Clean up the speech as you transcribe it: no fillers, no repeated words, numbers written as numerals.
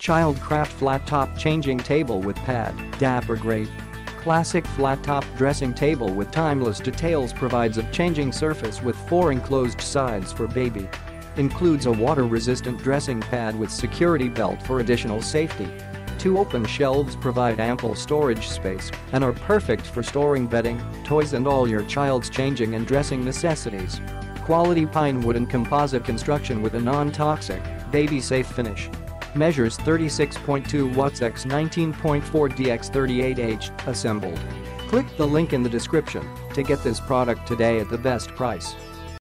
Childcraft flat top changing table with pad, Dapper Gray. Classic flat top dressing table with timeless details provides a changing surface with four enclosed sides for baby. Includes a water-resistant dressing pad with security belt for additional safety. Two open shelves provide ample storage space and are perfect for storing bedding, toys and all your child's changing and dressing necessities. Quality pine wood and composite construction with a non-toxic, baby-safe finish. Measures 36.2 watts x 19.4 x 38H, assembled. Click the link in the description to get this product today at the best price.